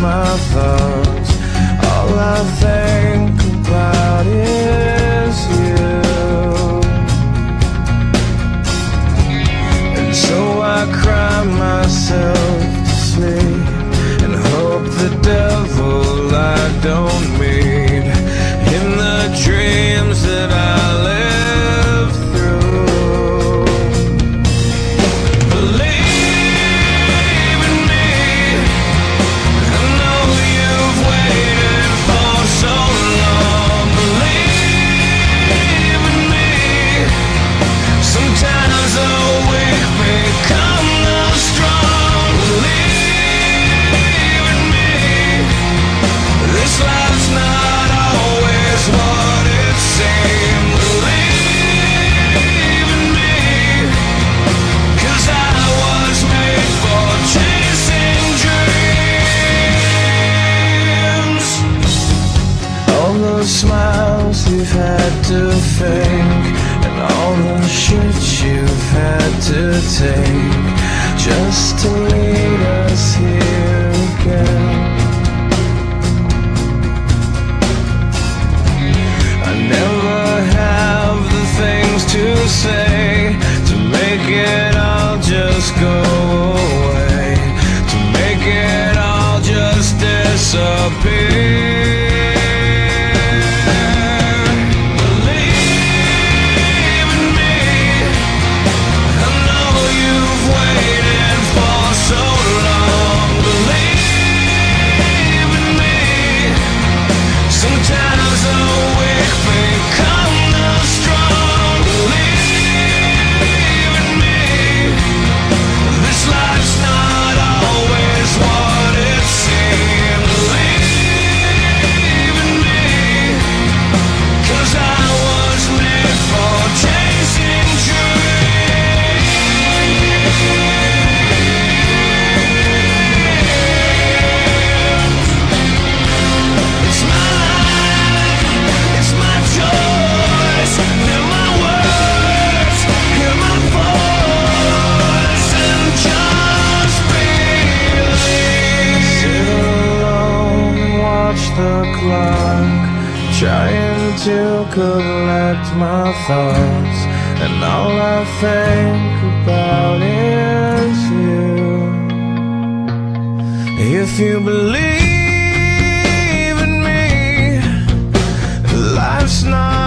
my thoughts. All I think about is you. And so I cry myself to sleep and hope the devil I don't meet in the dreams that I live through. Believe you've had to fake, and all the shit you've had to take, just to lead us here again. I never have the things to say to make it all just go away, to make it all just disappear. Trying to collect my thoughts, and all I think about is you. If you believe in me, life's not